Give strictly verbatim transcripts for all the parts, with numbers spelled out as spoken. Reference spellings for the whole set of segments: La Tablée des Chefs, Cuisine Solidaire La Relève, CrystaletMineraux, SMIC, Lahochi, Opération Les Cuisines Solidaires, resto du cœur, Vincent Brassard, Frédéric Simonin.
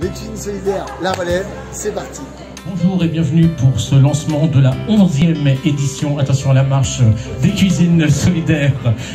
Les Cuisines Solidaires La Relève, c'est parti. Bonjour et bienvenue pour ce lancement de la onzième édition, attention à la marche, des Cuisines Solidaires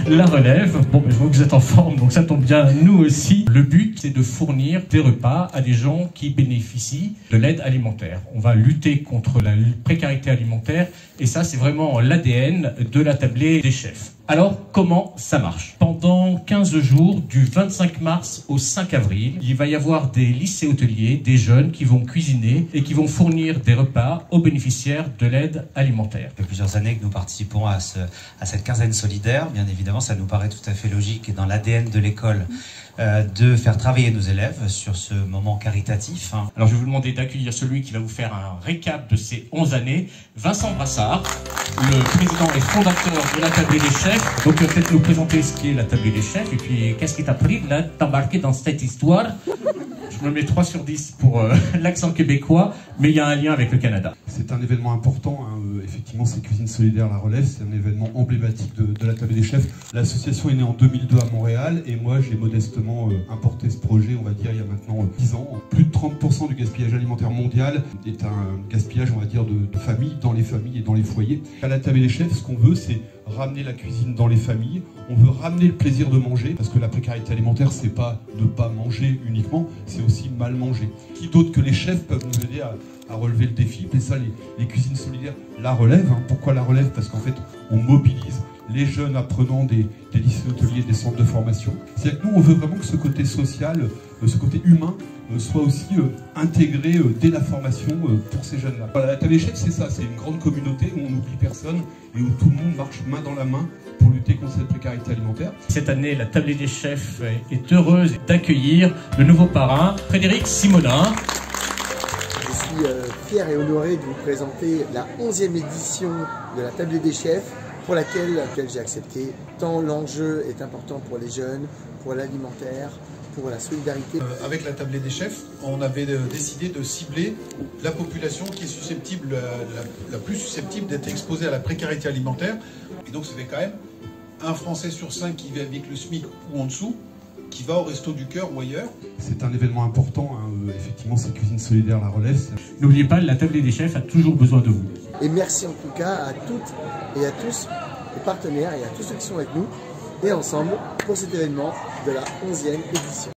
La Relève. Bon, ben, je vois que vous êtes en forme, donc ça tombe bien, nous aussi. Le but, c'est de fournir des repas à des gens qui bénéficient de l'aide alimentaire. On va lutter contre la précarité alimentaire, et ça, c'est vraiment l'A D N de la Tablée des Chefs. Alors, comment ça marche? Pendant quinze jours, du vingt-cinq mars au cinq avril, il va y avoir des lycées hôteliers, des jeunes qui vont cuisiner et qui vont fournir des repas aux bénéficiaires de l'aide alimentaire. Il y a plusieurs années que nous participons à, ce, à cette quinzaine solidaire. Bien évidemment, ça nous paraît tout à fait logique et dans l'A D N de l'école euh, de faire travailler nos élèves sur ce moment caritatif. Hein. Alors, je vais vous demander d'accueillir celui qui va vous faire un récap de ces onze années, Vincent Brassard, le président et fondateur de la Tablée des Chefs. Donc peut-être nous présenter ce qu'est la Tablée des Chefs et puis qu'est-ce qui t'a pris là d'embarquer dans cette histoire. Je me mets trois sur dix pour euh, l'accent québécois, mais il y a un lien avec le Canada. C'est un événement important, hein. euh, effectivement c'est Cuisine Solidaire La Relève, c'est un événement emblématique de, de la Tablée des Chefs. L'association est née en deux mille deux à Montréal et moi j'ai modestement euh, importé ce projet, on va dire, il y a maintenant euh, dix ans. Plus de trente pour cent du gaspillage alimentaire mondial est un gaspillage, on va dire, de, de famille, dans les familles et dans les foyers. À la Tablée des Chefs, ce qu'on veut, c'est ramener la cuisine dans les familles, on veut ramener le plaisir de manger, parce que la précarité alimentaire, c'est pas de pas manger uniquement, c'est aussi mal manger. Qui d'autre que les chefs peuvent nous aider à, à relever le défi? Et ça, les, les cuisines solidaires la relèvent. Hein. Pourquoi la relève? Parce qu'en fait, on mobilise les jeunes apprenants des, des lycées hôteliers, des centres de formation. C'est-à-dire que nous, on veut vraiment que ce côté social, ce côté humain, soit aussi euh, intégré euh, dès la formation euh, pour ces jeunes-là. Voilà, la Tablée des Chefs, c'est ça, c'est une grande communauté où on n'oublie personne et où tout le monde marche main dans la main pour lutter contre cette précarité alimentaire. Cette année, la Tablée des Chefs est heureuse d'accueillir le nouveau parrain, Frédéric Simonin. Je suis euh, fier et honoré de vous présenter la onzième édition de la Tablée des Chefs, pour laquelle, laquelle j'ai accepté, tant l'enjeu est important pour les jeunes, pour l'alimentaire, pour la solidarité. Euh, avec la Tablée des Chefs, on avait euh, décidé de cibler la population qui est susceptible, euh, la, la plus susceptible d'être exposée à la précarité alimentaire. Et donc, ça fait quand même un Français sur cinq qui vit avec le SMIC ou en dessous, qui va au resto du cœur ou ailleurs. C'est un événement important, hein. euh, effectivement, c'est Cuisine Solidaire La Relève. N'oubliez pas, la Tablée des Chefs a toujours besoin de vous. Et merci en tout cas à toutes et à tous les partenaires et à tous ceux qui sont avec nous et ensemble pour cet événement de la onzième édition.